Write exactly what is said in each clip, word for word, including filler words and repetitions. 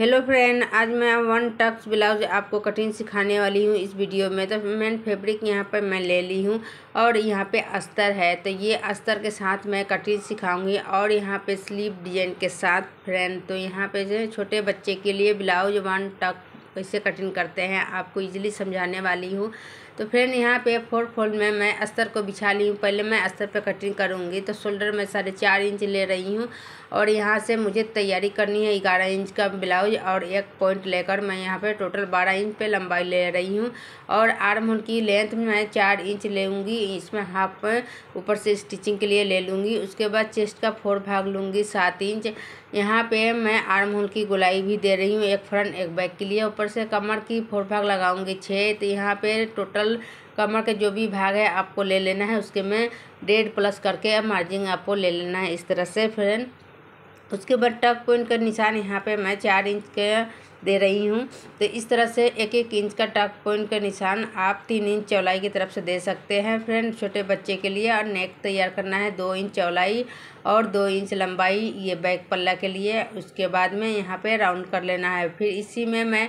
Hello friend, आज मैं one tucks blouse आपको कटिंग सिखाने वाली हूँ इस वीडियो में। तो मैंने फैब्रिक यहाँ पर मैं ले ली हूँ और यहाँ पे अस्तर है, तो ये अस्तर के साथ मैं कटिंग सिखाऊंगी और यहाँ पे स्लीव डिजाइन के साथ। फ्रेंड तो यहाँ पे जो छोटे बच्चे के लिए ब्लाउज वन टक्स कैसे कटिंग करते हैं आपको इजीली समझाने वाली हूँ। तो फ्रेंड यहाँ पे फोर फोल्ड में मैं अस्तर को बिछा ली हूँ। पहले मैं अस्तर पे कटिंग करूँगी। तो शोल्डर में साढ़े चार इंच ले रही हूँ और यहाँ से मुझे तैयारी करनी है ग्यारह इंच का ब्लाउज और एक पॉइंट लेकर मैं यहाँ पे टोटल बारह इंच पे लंबाई ले रही हूँ। और आर्म होल की लेंथ मैं चार इंच लेंगी, इसमें हाफ ऊपर से स्टिचिंग के लिए ले लूँगी। उसके बाद चेस्ट का फोर भाग लूँगी सात इंच। यहाँ पर मैं आर्म होल की गोलाई भी दे रही हूँ, एक फ्रंट एक बैक के लिए। ऊपर से कमर की फोर भाग लगाऊंगी छः। तो यहाँ पे टोटल कमर के जो भी भाग है आपको ले लेना है, उसके में डेढ़ प्लस करके मार्जिन आपको ले लेना है इस तरह से। फ्रेंड उसके बाद टक पॉइंट का निशान यहाँ पे मैं चार इंच के दे रही हूँ। तो इस तरह से एक एक इंच का टक पॉइंट का निशान आप तीन इंच चौलाई की तरफ से दे सकते हैं। फ्रेंड छोटे बच्चे के लिए। और नेक तैयार करना है दो इंच चौलाई और दो इंच लंबाई, ये बैक पल्ला के लिए। उसके बाद में यहाँ पे राउंड कर लेना है। फिर इसी में मैं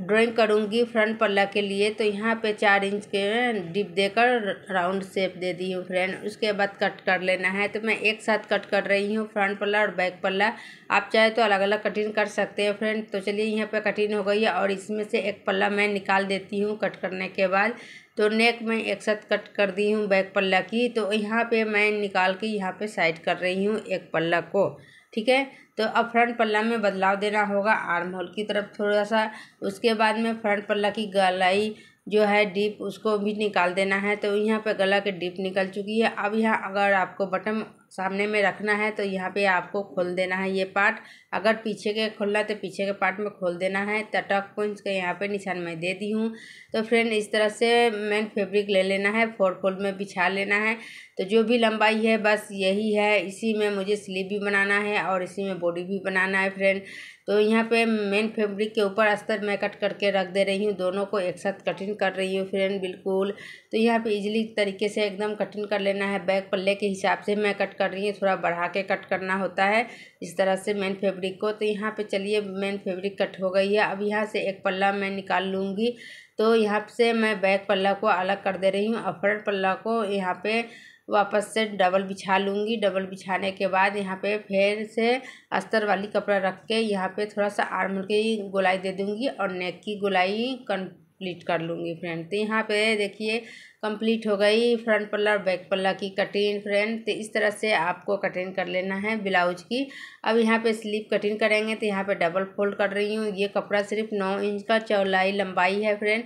ड्राइंग करूँगी फ्रंट पल्ला के लिए। तो यहाँ पे चार इंच के डिप देकर राउंड शेप दे दी हूँ। फ्रेंड उसके बाद कट कर लेना है। तो मैं एक साथ कट कर रही हूँ फ्रंट पल्ला और बैक पल्ला। आप चाहे तो अलग अलग कटिंग कर सकते हैं फ्रेंड। तो चलिए यहाँ पे कटिंग हो गई है और इसमें से एक पल्ला मैं निकाल देती हूँ कट करने के बाद। तो नेक में एक साथ कट कर दी हूँ बैक पल्ला की। तो यहाँ पर मैं निकाल के यहाँ पर साइड कर रही हूँ एक पल्ला को, ठीक है। तो अब फ्रंट पल्ला में बदलाव देना होगा आर्म होल की तरफ थोड़ा सा। उसके बाद में फ्रंट पल्ला की गलाई जो है डीप उसको भी निकाल देना है। तो यहाँ पे गला के डीप निकल चुकी है। अब यहाँ अगर आपको बटन सामने में रखना है तो यहाँ पे आपको खोल देना है ये पार्ट। अगर पीछे के खोलना है तो पीछे के पार्ट में खोल देना है। टक पॉइंट्स का यहाँ पे निशान मैं दे दी हूँ। तो फ्रेंड इस तरह से मेन फैब्रिक ले लेना है, फोर फोल्ड में बिछा लेना है। तो जो भी लंबाई है बस यही है, इसी में मुझे स्लीव भी बनाना है और इसी में बॉडी भी बनाना है। फ्रेंड तो यहाँ पे मेन फैब्रिक के ऊपर अस्तर मैं कट करके रख दे रही हूँ, दोनों को एक साथ कटिंग कर रही हूँ फ्रेंड बिल्कुल। तो यहाँ पे इजीली तरीके से एकदम कटिंग कर लेना है। बैक पल्ले के हिसाब से मैं कट कर रही हूँ, थोड़ा बढ़ा के कट करना होता है इस तरह से मेन फैब्रिक को। तो यहाँ पे चलिए मेन फैब्रिक कट हो गई है। अब यहाँ से एक पल्ला मैं निकाल लूँगी। तो यहाँ से मैं बैक पल्ला को अलग कर दे रही हूँ और फ्रंट पल्ला को यहाँ पे वापस से डबल बिछा लूँगी। डबल बिछाने के बाद यहाँ पे फिर से अस्तर वाली कपड़ा रख के यहाँ पे थोड़ा सा आर्म की गोलाई दे दूँगी और नेक की गोलाई कंप्लीट कर लूँगी। फ्रेंड तो यहाँ पे देखिए कंप्लीट हो गई फ्रंट पल्ला और बैक पल्ला की कटिंग। फ्रेंड तो इस तरह से आपको कटिंग कर लेना है ब्लाउज की। अब यहाँ पे स्लीव कटिंग करेंगे। तो यहाँ पे डबल फोल्ड कर रही हूँ। ये कपड़ा सिर्फ नौ इंच का चौलाई लंबाई है फ्रेंड,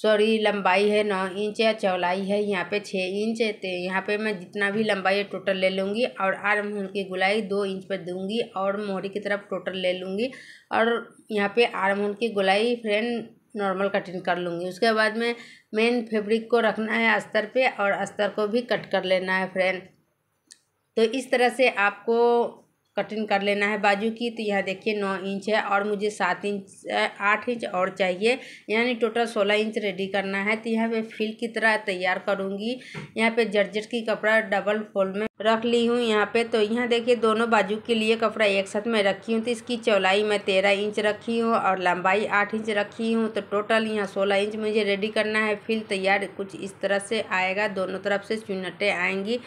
सॉरी लंबाई है नौ इंच या चौलाई है यहाँ पे छः इंच। तो यहाँ पे मैं जितना भी लंबाई है टोटल ले लूँगी और आर्म होल की गोलाई दो इंच पे दूँगी और मोहरी की तरफ टोटल ले लूँगी और यहाँ पे आर्म होल की गोलाई फ्रेंड नॉर्मल कटिंग कर लूँगी। उसके बाद में मेन फैब्रिक को रखना है अस्तर पे और अस्तर को भी कट कर लेना है। फ्रेंड तो इस तरह से आपको कटिंग कर लेना है बाजू की। तो यहाँ देखिए नौ इंच है और मुझे सात इंच आठ इंच और चाहिए, यानी टोटल सोलह इंच रेडी करना है। तो यहाँ पे फील की तरह तैयार करूँगी। यहाँ पे जर्जर की कपड़ा डबल फोल्ड में रख ली हूँ यहाँ पे। तो यहाँ देखिए दोनों बाजू के लिए कपड़ा एक साथ में रखी हूँ। तो इसकी चौड़ाई मैं तेरह इंच रखी हूँ और लंबाई आठ इंच रखी हूँ। तो टोटल यहाँ सोलह इंच मुझे रेडी करना है। फील तैयार कुछ इस तरह से आएगा, दोनों तरफ से चुन्नटें आएंगी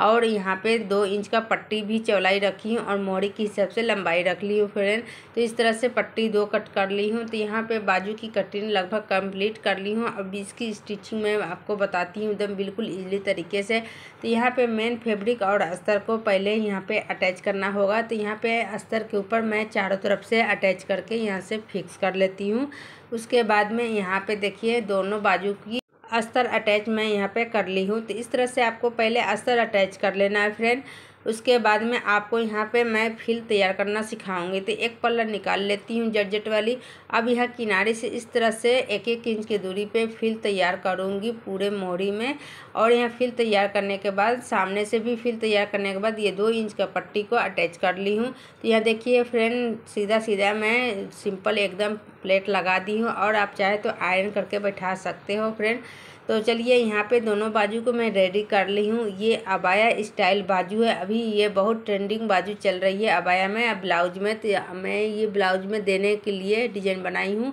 और यहाँ पे दो इंच का पट्टी भी चौड़ाई रखी हूँ और मोहरी के हिसाब से लंबाई रख ली हूँ। फ्रेंड तो इस तरह से पट्टी दो कट कर ली हूँ। तो यहाँ पे बाजू की कटिंग लगभग कंप्लीट कर ली हूँ। अब इसकी स्टिचिंग मैं आपको बताती हूँ एकदम बिल्कुल ईजली तरीके से। तो यहाँ पे मेन फैब्रिक और अस्तर को पहले यहाँ पे अटैच करना होगा। तो यहाँ पे अस्तर के ऊपर मैं चारों तरफ से अटैच करके यहाँ से फिक्स कर लेती हूँ। उसके बाद में यहाँ पे देखिए दोनों बाजू की अस्तर अटैच मैं यहाँ पे कर ली हूँ। तो इस तरह से आपको पहले अस्तर अटैच कर लेना है फ्रेंड। उसके बाद में आपको यहाँ पे मैं फील तैयार करना सिखाऊंगी। तो एक पल्ला निकाल लेती हूँ जर्जट वाली। अब यहाँ किनारे से इस तरह से एक एक इंच की दूरी पे फील तैयार करूँगी पूरे मोहरी में। और यहाँ फील तैयार करने के बाद सामने से भी फील तैयार करने के बाद ये दो इंच का पट्टी को अटैच कर ली हूँ। तो यहाँ देखिए फ्रेंड सीधा सीधा मैं सिंपल एकदम प्लेट लगा दी हूँ और आप चाहे तो आयरन करके बैठा सकते हो। फ्रेंड तो चलिए यहाँ पे दोनों बाजू को मैं रेडी कर ली हूँ। ये अबाया स्टाइल बाजू है, अभी ये बहुत ट्रेंडिंग बाजू चल रही है अबाया में या ब्लाउज में, तो मैं ये ब्लाउज में देने के लिए डिजाइन बनाई हूँ।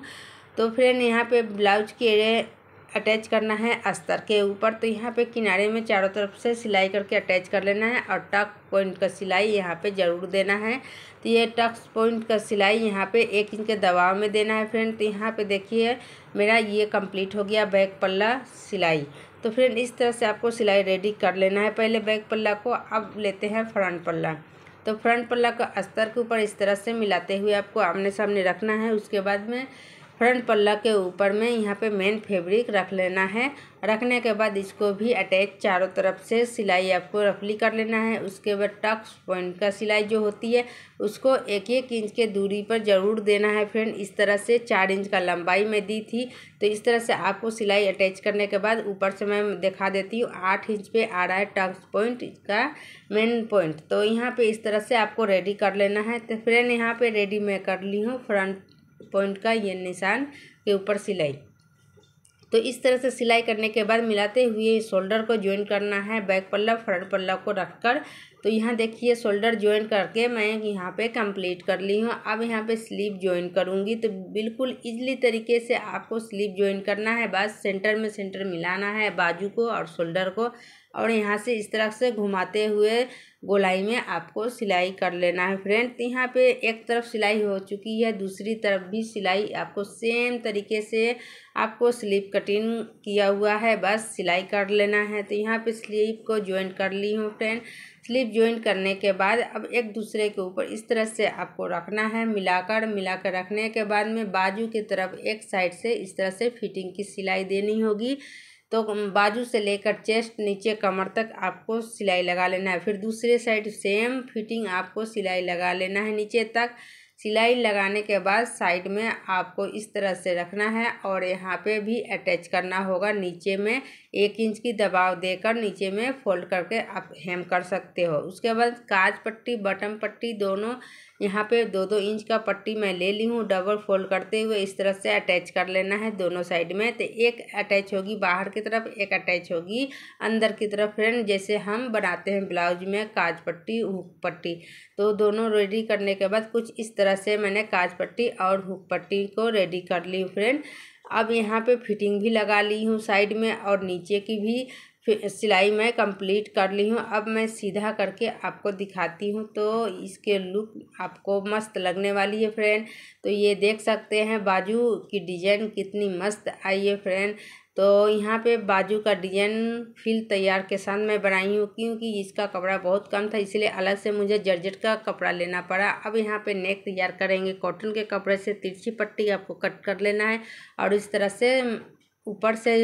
तो फ्रेंड यहाँ पे ब्लाउज के अटैच करना है अस्तर के ऊपर, तो यहाँ पे किनारे में चारों तरफ से सिलाई करके अटैच कर लेना है और टक पॉइंट का सिलाई यहाँ पे ज़रूर देना है। तो ये टक पॉइंट का सिलाई यहाँ पे एक इंच के दबाव में देना है फ्रेंड। तो यहाँ पे देखिए मेरा ये कंप्लीट हो गया बैक पल्ला सिलाई। तो फ्रेंड इस तरह से आपको सिलाई रेडी कर लेना है पहले बैक पल्ला को। अब लेते हैं फ्रंट पल्ला, तो फ्रंट पल्ला को अस्तर के ऊपर इस तरह से मिलाते हुए आपको आमने सामने रखना है। उसके बाद में फ्रंट पल्ला के ऊपर में यहाँ पे मेन फैब्रिक रख लेना है। रखने के बाद इसको भी अटैच चारों तरफ से सिलाई आपको रफली कर लेना है। उसके बाद टक्स पॉइंट का सिलाई जो होती है उसको एक एक इंच के दूरी पर ज़रूर देना है फ्रेंड। इस तरह से चार इंच का लंबाई में दी थी, तो इस तरह से आपको सिलाई अटैच करने के बाद ऊपर से मैं दिखा देती हूँ। आठ इंच पे आ रहा है टक्स पॉइंट का मेन पॉइंट, तो यहाँ पर इस तरह से आपको रेडी कर लेना है। तो फ्रेंड यहाँ पर रेडी मैं कर ली हूँ फ्रंट पॉइंट का ये निशान के ऊपर सिलाई। तो इस तरह से सिलाई करने के बाद मिलाते हुए शोल्डर को ज्वाइन करना है बैक पल्ला फ्रंट पल्ला को रखकर। तो यहाँ देखिए शोल्डर ज्वाइन करके मैं यहाँ पे कंप्लीट कर ली हूँ। अब यहाँ पे स्लीव ज्वाइन करूँगी, तो बिल्कुल इजली तरीके से आपको स्लीव ज्वाइन करना है। बस सेंटर में सेंटर मिलाना है बाजू को और शोल्डर को, और यहाँ से इस तरह से घुमाते हुए गोलाई में आपको सिलाई कर लेना है फ्रेंड। तो यहाँ पे एक तरफ सिलाई हो चुकी है, दूसरी तरफ भी सिलाई आपको सेम तरीके से आपको स्लीव कटिंग किया हुआ है, बस सिलाई कर लेना है। तो यहाँ पे स्लीव को ज्वाइन कर ली हूँ फ्रेंड। स्लीव ज्वाइन करने के बाद अब एक दूसरे के ऊपर इस तरह से आपको रखना है मिलाकर मिलाकर रखने के बाद में बाजू की तरफ एक साइड से इस तरह से फिटिंग की सिलाई देनी होगी। तो बाजू से लेकर चेस्ट नीचे कमर तक आपको सिलाई लगा लेना है। फिर दूसरे साइड सेम फिटिंग आपको सिलाई लगा लेना है नीचे तक। सिलाई लगाने के बाद साइड में आपको इस तरह से रखना है और यहाँ पे भी अटैच करना होगा। नीचे में एक इंच की दबाव देकर नीचे में फोल्ड करके आप हेम कर सकते हो। उसके बाद काज पट्टी बटन पट्टी दोनों यहाँ पे दो दो इंच का पट्टी मैं ले ली हूँ। डबल फोल्ड करते हुए इस तरह से अटैच कर लेना है दोनों साइड में। तो एक अटैच होगी बाहर की तरफ, एक अटैच होगी अंदर की तरफ फ्रेंड, जैसे हम बनाते हैं ब्लाउज में काज पट्टी हुक पट्टी। तो दोनों रेडी करने के बाद कुछ इस तरह से मैंने काज पट्टी और हुक पट्टी को रेडी कर ली फ्रेंड। अब यहाँ पे फिटिंग भी लगा ली हूँ साइड में और नीचे की भी सिलाई मैं कंप्लीट कर ली हूँ। अब मैं सीधा करके आपको दिखाती हूँ, तो इसके लुक आपको मस्त लगने वाली है फ्रेंड। तो ये देख सकते हैं बाजू की डिज़ाइन कितनी मस्त आई है फ्रेंड। तो यहाँ पे बाजू का डिजाइन फिल तैयार के साथ मैं बनाई हूँ, क्योंकि इसका कपड़ा बहुत कम था इसलिए अलग से मुझे जर्जेट का कपड़ा लेना पड़ा। अब यहाँ पे नेक तैयार करेंगे कॉटन के कपड़े से। तिरछी पट्टी आपको कट कर लेना है और इस तरह से ऊपर से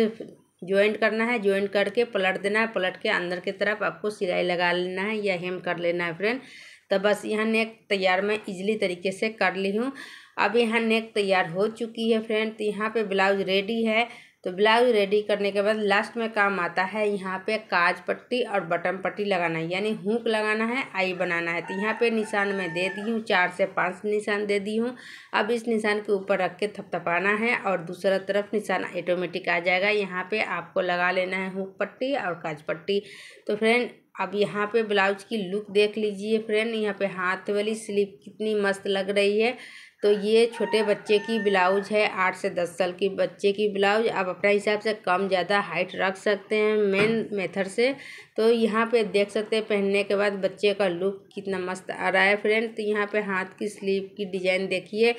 ज्वाइंट करना है। ज्वाइंट करके पलट देना है, पलट के अंदर की तरफ आपको सिलाई लगा लेना है या हेम कर लेना है फ्रेंड। तो बस यहाँ नेक तैयार मैं इजली तरीके से कर ली हूँ। अब यहाँ नेक तैयार हो चुकी है फ्रेंड। तो यहाँ पे ब्लाउज रेडी है। तो ब्लाउज रेडी करने के बाद लास्ट में काम आता है यहाँ पे काज पट्टी और बटन पट्टी लगाना है, यानी हुक लगाना है, आई बनाना है। तो यहाँ पे निशान मैं दे दी हूँ, चार से पांच निशान दे दी हूँ। अब इस निशान के ऊपर रख के थपथपाना है और दूसरा तरफ निशान ऑटोमेटिक आ जाएगा। यहाँ पे आपको लगा लेना है हुक पट्टी और काज पट्टी। तो फ्रेंड अब यहाँ पे ब्लाउज की लुक देख लीजिए फ्रेंड। यहाँ पे हाथ वाली स्लीव कितनी मस्त लग रही है। तो ये छोटे बच्चे की ब्लाउज है, आठ से दस साल की बच्चे की ब्लाउज। आप अपने हिसाब से कम ज़्यादा हाइट रख सकते हैं मेन मेथड से। तो यहाँ पे देख सकते हैं पहनने के बाद बच्चे का लुक कितना मस्त आ रहा है फ्रेंड। तो यहाँ पे हाथ की स्लीव की डिज़ाइन देखिए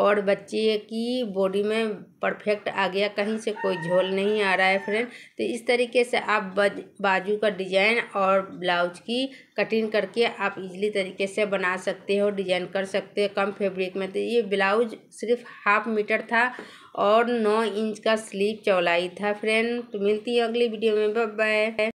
और बच्चे की बॉडी में परफेक्ट आ गया, कहीं से कोई झोल नहीं आ रहा है फ्रेंड। तो इस तरीके से आप बाजू का डिज़ाइन और ब्लाउज की कटिंग करके आप इजली तरीके से बना सकते हो, डिजाइन कर सकते हो कम फैब्रिक में। तो ये ब्लाउज सिर्फ हाफ मीटर था और नौ इंच का स्लीव चौड़ाई था फ्रेंड। तो मिलती है अगली वीडियो में, बाय बाय।